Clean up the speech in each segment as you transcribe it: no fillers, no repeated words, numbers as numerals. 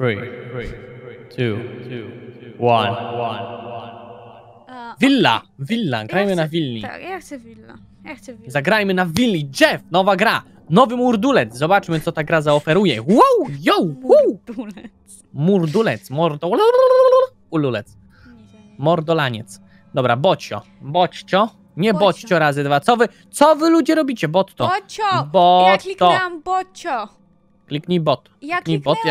3, 2, 1. Willa! Willa, grajmy na willi. Tak, ja chcę willa. Zagrajmy na willi. Jeff, nowa gra. Nowy murdulec. Zobaczmy, co ta gra zaoferuje. Wow, yo, wow. Murdulec. Mordolulec. Mordolaniec. Dobra, bocio. Bocio. Nie bocio razy dwa. Co wy ludzie robicie? Botto. Bocio. Ja kliknęłam bocio. Kliknij bot. Ja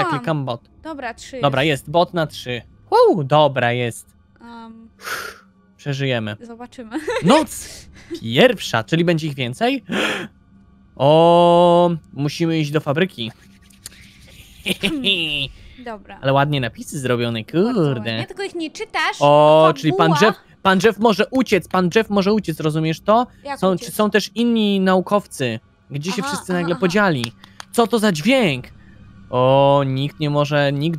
klikam bot. Dobra, 3. Dobra, jest bot na 3. Wow, dobra, jest. Przeżyjemy. Zobaczymy. Noc pierwsza, czyli będzie ich więcej? O, musimy iść do fabryki. Dobra. Ale ładnie napisy zrobione, kurde. Nie, tylko ich nie czytasz. O, fabuła. Czyli pan Jeff może uciec, rozumiesz to? Są też inni naukowcy, gdzie się wszyscy nagle podzieli. Co to za dźwięk? O, nikt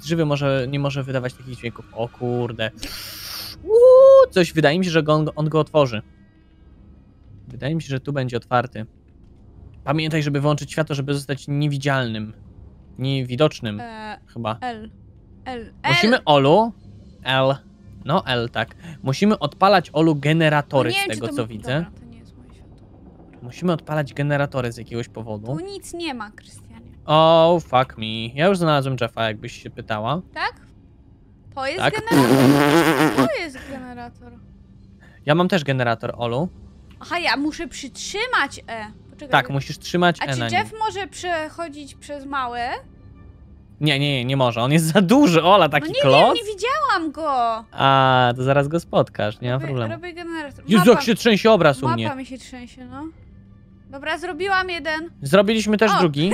żywy nie może wydawać takich dźwięków. O kurde. Coś, wydaje mi się, że on go otworzy. Wydaje mi się, że tu będzie otwarty. Pamiętaj, żeby wyłączyć światło, żeby zostać niewidzialnym. Niewidocznym, chyba. Musimy, Olu... Musimy odpalać, Olu, generatory z tego, co widzę. Dobra, to nie jest moje światło. Musimy odpalać generatory z jakiegoś powodu. Tu nic nie ma, Krystianie. Oh, fuck me. Ja już znalazłem Jeffa, jakbyś się pytała. Tak? To jest generator. To jest generator. Ja mam też generator, Olu. Aha, ja muszę przytrzymać E. Poczekaj, tak, musisz trzymać E. A czy Jeff może przechodzić przez małe? Nie może. On jest za duży, Ola, taki kloc. Nie widziałam go. A, to zaraz go spotkasz, nie ma problemu. Robię generator. Jezu, jak się trzęsie obraz u mnie. Mapa mi się trzęsie, no. Dobra, zrobiłam jeden. Zrobiliśmy też drugi.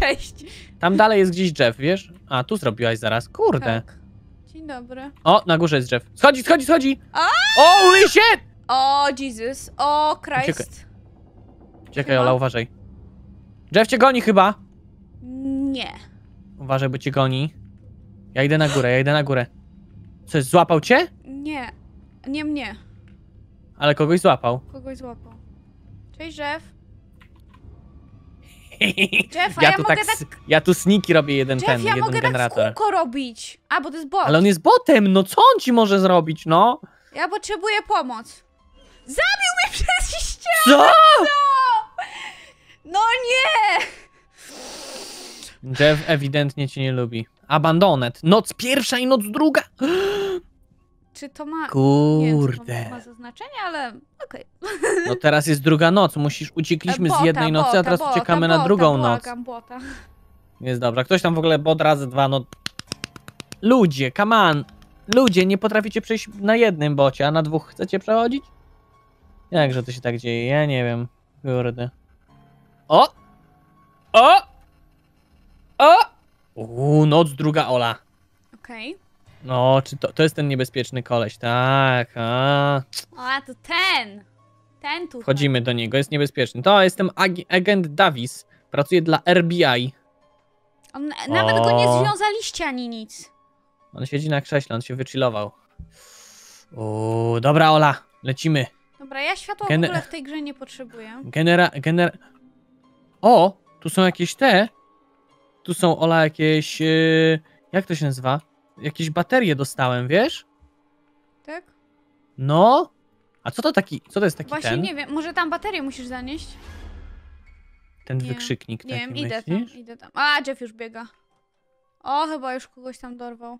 Cześć. Tam dalej jest gdzieś Jeff, wiesz? A, tu zrobiłaś zaraz, kurde. Tak. Dzień dobry. O, na górze jest Jeff. Schodzi! O, shit! O, Jesus. O, Christ. Czekaj, Ola, uważaj. Jeff cię goni chyba. Nie. Uważaj, bo cię goni. Ja idę na górę, Coś, złapał cię? Nie. Nie mnie. Ale kogoś złapał. Cześć, Jeff. Jeff, ja tu sniki robię jeden generator. Ja mogę tak kółko robić. A, bo to jest bot. Ale on jest botem, no co on ci może zrobić, no? Ja potrzebuję pomoc. Zabił mnie przez ścianę! Co? No nie! Jeff ewidentnie cię nie lubi. Abandoned. Noc pierwsza i noc druga. Czy to ma... Kurde. Nie wiem, to ma znaczenie, ale okej. No teraz jest druga noc, uciekliśmy z jednej nocy, a teraz uciekamy na drugą noc. Jest dobra, ktoś tam w ogóle bot razy dwa, no... Ludzie, come on! Ludzie, nie potraficie przejść na jednym bocie, a na dwóch chcecie przechodzić? Jakże to się tak dzieje, ja nie wiem. Kurde. O! O! O! Uuu, noc druga, Ola. Okej. No, czy to jest ten niebezpieczny koleś, tak. A to ten. Ten tu. Wchodzimy do niego, jest niebezpieczny. To jestem agent Davis. Pracuję dla RBI. Nawet go nie związaliście ani nic. On siedzi na krześle, on się wychillował. Uuu, dobra, Ola, lecimy. Dobra, ja światła w ogóle w tej grze nie potrzebuję. O, tu są jakieś te. Tu są, Ola, jakieś... jak to się nazywa? Jakieś baterie dostałem, wiesz? Tak? No? A co to taki, co to jest taki Właśnie ten? Właśnie nie wiem, może tam baterię musisz zanieść? Ten wykrzyknik taki, myślisz? Nie wiem, idę tam. A, Jeff już biega. O, chyba już kogoś tam dorwał.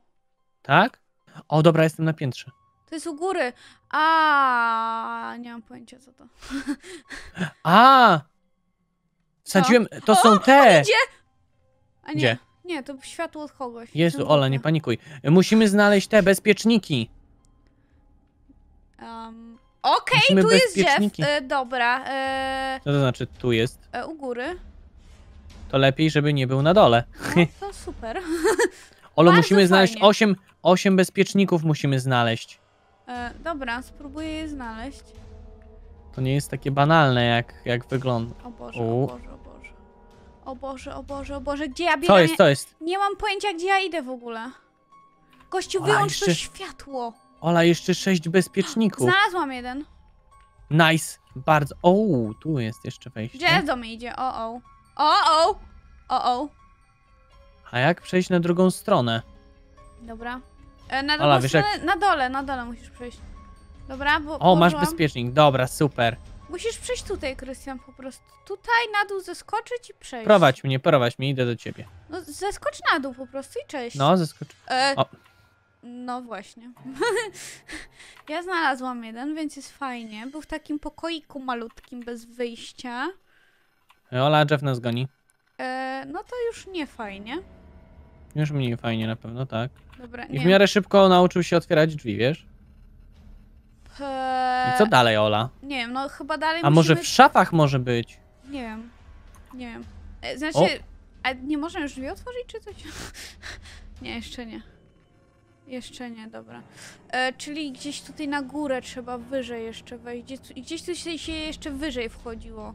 Tak? O, dobra, jestem na piętrze. To jest u góry. A, nie mam pojęcia, co to. A! Wsadziłem, to są te! A nie. Gdzie? Nie, to światło od kogoś. Jezu, Ola, nie panikuj. Musimy znaleźć te bezpieczniki. Okej, tu jest Jeff. Dobra. Co to znaczy tu jest? U góry. To lepiej, żeby nie był na dole. No, to super. Olo, musimy znaleźć 8 bezpieczników. Musimy znaleźć. Dobra, spróbuję je znaleźć. To nie jest takie banalne, jak wygląda. O Boże, o Boże, gdzie ja biegam? Co jest? Nie mam pojęcia, gdzie ja idę w ogóle. Gościu, Ola, wyłącz to światło. Ola, jeszcze 6 bezpieczników. Znalazłam jeden. Nice, bardzo. O, tu jest jeszcze wejście. Gdzie do mnie idzie? O, o. A jak przejść na drugą stronę? Dobra. Na drugą stronę, jak... na dole musisz przejść. Dobra, bo... O, masz bezpiecznik, dobra, super. Musisz przejść tutaj, Krystian, po prostu. Tutaj na dół zeskoczyć i przejść. Prowadź mnie, idę do ciebie. No, zeskocz na dół po prostu i cześć. No, zeskocz. No właśnie. Ja znalazłam jeden, więc jest fajnie. Był w takim pokoiku malutkim, bez wyjścia. Ola, Jeff nas goni. No to już nie fajnie. Już mniej fajnie na pewno, tak. Dobra, i w miarę szybko nauczył się otwierać drzwi, wiesz? I co dalej, Ola? Nie wiem, no chyba dalej musimy... A może w szafach może być? Nie wiem, nie wiem. Znaczy, a nie można już drzwi otworzyć czy coś? Nie, jeszcze nie. Jeszcze nie, dobra. Czyli gdzieś tutaj na górę trzeba wyżej jeszcze wejść. Gdzieś tu się jeszcze wyżej wchodziło.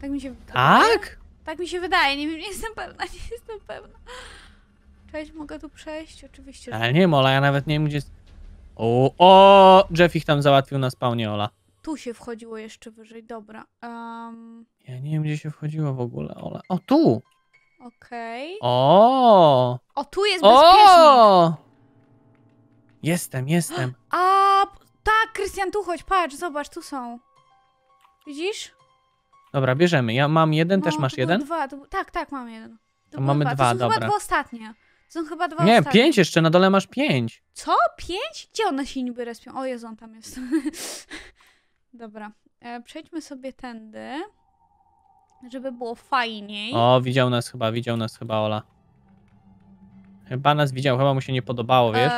Tak mi się wydaje. Tak? Tak mi się wydaje, nie jestem pewna. Cześć, mogę tu przejść? Oczywiście. Ale nie, Ola, ja nawet nie wiem, gdzie jest... O, Jeff ich tam załatwił na spawnie, Ola. Tu się wchodziło jeszcze wyżej, dobra. Ja nie wiem, gdzie się wchodziło w ogóle, Ola. O, tu! Okej. O! O, tu jest bezpiecznik! Jestem. A, tak, Krystian, tu chodź, patrz, zobacz, tu są. Widzisz? Dobra, bierzemy. Ja mam jeden, też masz jeden? Dwa, tak, mam jeden. Mamy dwa, dobra. To są chyba dwa ostatnie. Są chyba dwa ostatnie. Nie, 5 jeszcze, na dole masz 5. Co? 5? Gdzie one się niby respią? O Jezu, on tam jest. Dobra, przejdźmy sobie tędy, żeby było fajniej. O, widział nas chyba, Ola. Chyba nas widział, chyba mu się nie podobało, wiesz?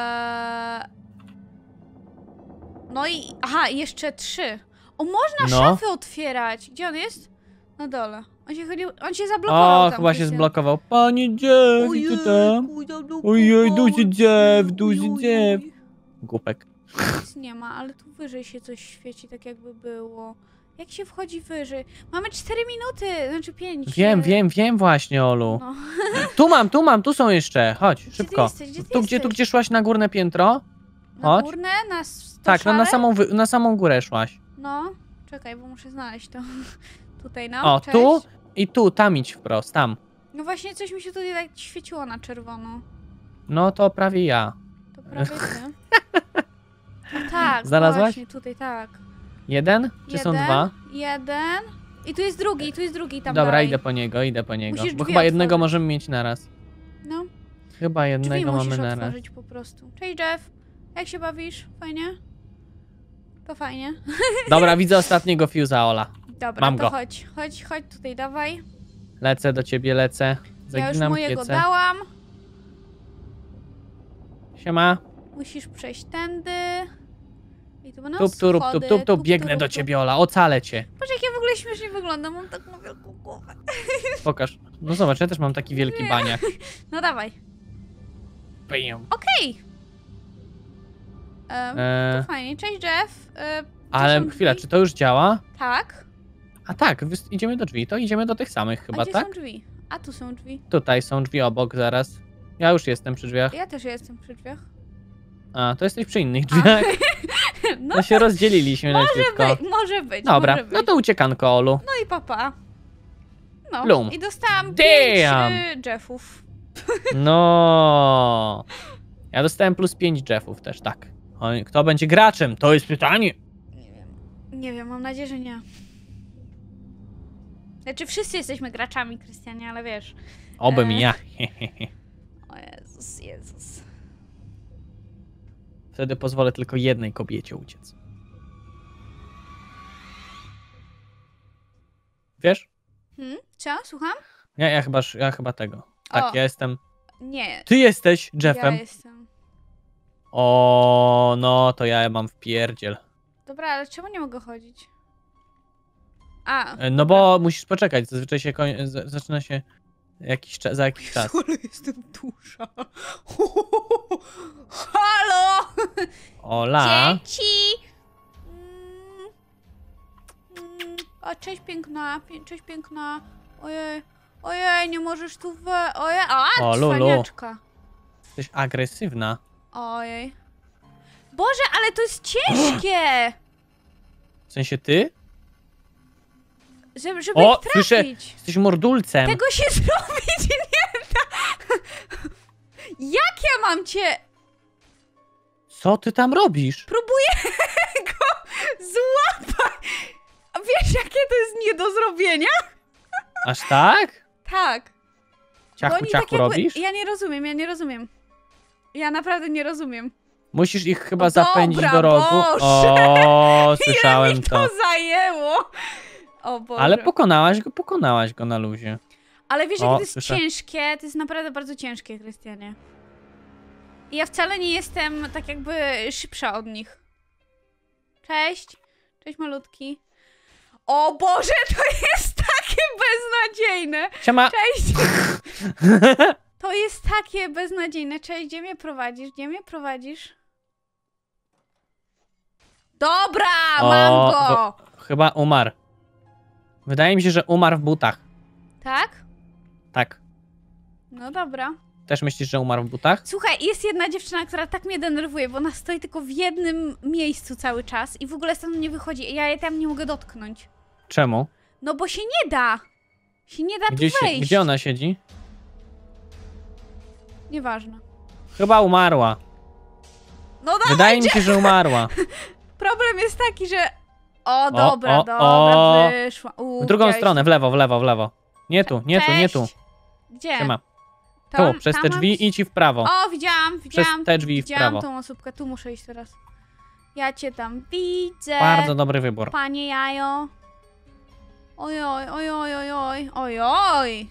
No i, aha, jeszcze 3. O, można szafy otwierać. Gdzie on jest? Na dole. On się zablokował. O, tam, chyba się zblokował. Panie Jeff, i ty tam? Ojej, duży Jeff. Głupek. Nic nie ma, ale tu wyżej się coś świeci, tak jakby było. Jak się wchodzi wyżej? Mamy 4 minuty, znaczy 5. Wiem właśnie, Olu. No. Tu są jeszcze. Chodź, szybko. Gdzie szłaś na górne piętro? Chodź. Na górne? Na tak, no, na samą górę szłaś. No, czekaj, bo muszę znaleźć to. Tutaj, no. O, cześć. Tu i tu, tam idź wprost, tam. No właśnie, coś mi się tutaj tak świeciło na czerwono. No to prawie ja. To prawie ty. No tak, znalazłaś? Właśnie, tutaj, tak. Jeden? Czy są dwa? Jeden. I tu jest drugi, tam. Dobra, dalej. idę po niego. Musisz bo chyba otworzyć. Jednego możemy mieć naraz. No. Chyba jednego mamy naraz. Po prostu. Cześć, Jeff. Jak się bawisz? Fajnie? To fajnie. Dobra, widzę ostatniego fuse'a, Ola. Dobra, mam to go. Chodź tutaj, dawaj. Lecę do ciebie, Zaginam ja już mojego piece. Dałam. Siema. Musisz przejść tędy. I tu będą schody. Biegnę do ciebie, Ola, ocalę cię. Patrz, jak ja w ogóle śmiesznie wyglądam, mam taką wielką głowę. Pokaż. No zobacz, ja też mam taki wielki baniak. No dawaj. Okej. To fajnie. Cześć, Jeff. Ale chwila, czy to już działa? Tak. A tak, idziemy do drzwi, to idziemy do tych samych chyba, tak? Są drzwi? A tu są drzwi. Tutaj są drzwi obok, zaraz. Ja już jestem przy drzwiach. Ja też jestem przy drzwiach. A, to jesteś przy innych drzwiach. No to się rozdzieliliśmy na chwilkę. Może być. Dobra, może być. No to uciekanko, Olu. No i papa. No, Bloom. I dostałam 5 Jeffów. No. Ja dostałem +5 Jeffów też, tak. Kto będzie graczem? To jest pytanie. Nie wiem, mam nadzieję, że nie. Znaczy wszyscy jesteśmy graczami, Krystianie, ale wiesz... Obym ja. O Jezus. Wtedy pozwolę tylko jednej kobiecie uciec. Wiesz? Co? Słucham? Ja chyba tego. Tak, ja jestem... Nie. Ty jesteś Jeffem. Ja jestem. O, no to ja mam wpierdziel. Dobra, ale czemu nie mogę chodzić? No bo musisz poczekać, zazwyczaj się zaczyna się za jakiś czas. Ale jestem dusza. Halo! Ola! Dzieci! O, cześć piękna, Ojej, nie możesz tu Ojej, cwaniaczka. Jesteś agresywna. Ojej. Boże, ale to jest ciężkie! W sensie ty? Żeby trafić. Słyszę, jesteś mordulcem. Tego się zrobić nie da. Jak ja mam cię? Co ty tam robisz? Próbuję go złapać. Wiesz, jakie to jest nie do zrobienia? Aż tak? Tak. Ciachu, ciachu robisz? Ja nie rozumiem. Ja naprawdę nie rozumiem. Musisz ich chyba zapędzić do rogu. O, słyszałem ile mi to zajęło. O Boże. Ale pokonałaś go na luzie. Ale wiesz, jak to jest ciężkie, to jest naprawdę bardzo ciężkie, Krystianie. I ja wcale nie jestem tak jakby szybsza od nich. Cześć. Cześć, malutki. O Boże, to jest takie beznadziejne. Siema. Cześć. To jest takie beznadziejne. Cześć, gdzie mnie prowadzisz? Gdzie mnie prowadzisz? Dobra, mam go! Chyba umarł. Wydaje mi się, że umarł w butach. Tak? Tak. No dobra. Też myślisz, że umarł w butach? Słuchaj, jest jedna dziewczyna, która tak mnie denerwuje, bo ona stoi tylko w jednym miejscu cały czas i w ogóle stąd nie wychodzi. Ja jej tam nie mogę dotknąć. Czemu? No bo się nie da. Się nie da tu wejść. Gdzie ona siedzi? Nieważne. Chyba umarła. No dawaj, wydaje mi się, że umarła. Problem jest taki, że... O, dobra, dobra, wyszła. W drugą stronę, w lewo, w lewo, w lewo. Nie tu, nie tu, nie tu. Gdzie? Siema. Tu, przez te drzwi idź i w prawo. O, widziałam. Przez te drzwi i w prawo. Widziałam tą osóbkę, tu muszę iść teraz. Ja cię tam widzę. Bardzo dobry wybór. Panie jajo. Ojoj, ojoj, ojoj, ojoj.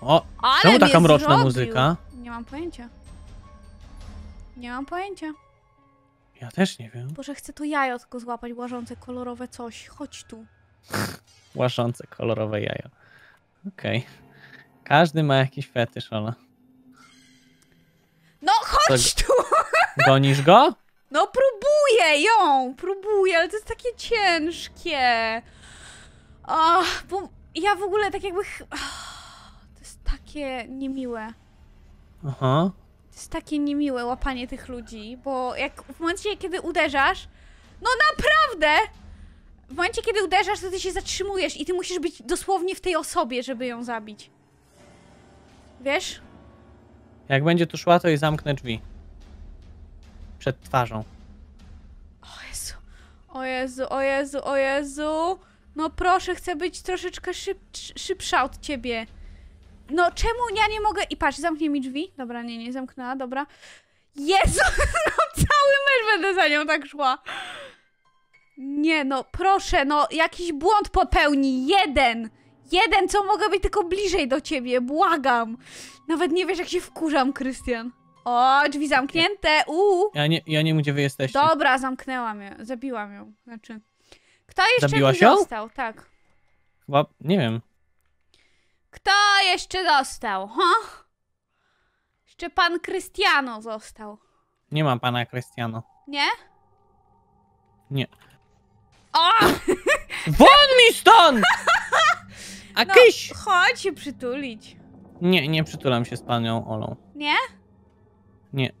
O, czemu taka mroczna muzyka? Nie mam pojęcia. Nie mam pojęcia. Ja też nie wiem. Boże, chcę to jajo tylko złapać, łażące kolorowe coś. Chodź tu. Łażące kolorowe jajo. Okej. Każdy ma jakiś fetysz, ale... No chodź tu! Gonisz go? No próbuję ją! Próbuję, ale to jest takie ciężkie. O, bo ja w ogóle tak jakby... To jest takie niemiłe. Aha. To jest takie niemiłe łapanie tych ludzi, bo jak w momencie, kiedy uderzasz... No naprawdę! W momencie, kiedy uderzasz, to ty się zatrzymujesz i ty musisz być dosłownie w tej osobie, żeby ją zabić. Wiesz? Jak będzie tu szła, to jej zamknę drzwi. Przed twarzą. O Jezu, o Jezu, o Jezu, o Jezu. No proszę, chcę być troszeczkę szybsza od ciebie. No czemu ja nie mogę... I patrz, zamknie mi drzwi. Dobra, nie, nie zamknęła, dobra. Jezu, no cały mecz będę za nią tak szła. Nie, no proszę, no jakiś błąd popełni. Jeden, co mogę być tylko bliżej do ciebie, błagam. Nawet nie wiesz, jak się wkurzam, Krystian. O, drzwi zamknięte, Ja nie wiem, gdzie wy jesteście. Dobra, zamknęłam ją, zabiłam ją. Znaczy, kto jeszcze zabiłaś ją? Dostał? Tak. Chyba, nie wiem. Kto jeszcze dostał, ha? Jeszcze pan Krystiano został. Nie ma pana Krystiano. Nie? Nie. O! Woń mi stąd! A no, kyś! Chodź się przytulić. Nie, nie przytulam się z panią Olą. Nie? Nie.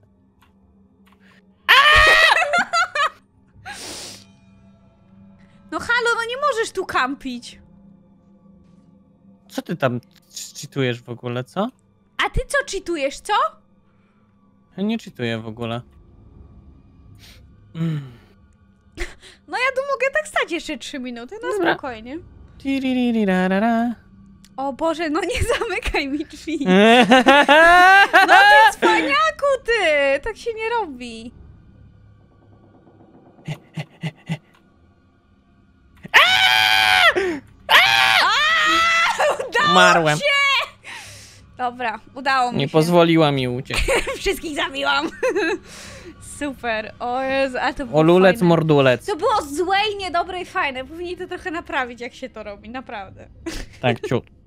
No halo, no nie możesz tu kampić. Co ty tam cheatujesz w ogóle, co? A ty co cheatujesz, co? Ja nie cheatuję w ogóle. No ja tu mogę tak stać jeszcze 3 minuty, no dobra. Spokojnie. O Boże, no nie zamykaj mi drzwi. No ty cwaniaku, ty! Tak się nie robi. Udało się! Dobra, udało mi się. Nie pozwoliła mi uciec. Wszystkich zabiłam. Super, o Jezu, a to było Olulec, fajne. Mordulec. To było złe i niedobre i fajne, powinni to trochę naprawić, jak się to robi, naprawdę. Tak, ciut.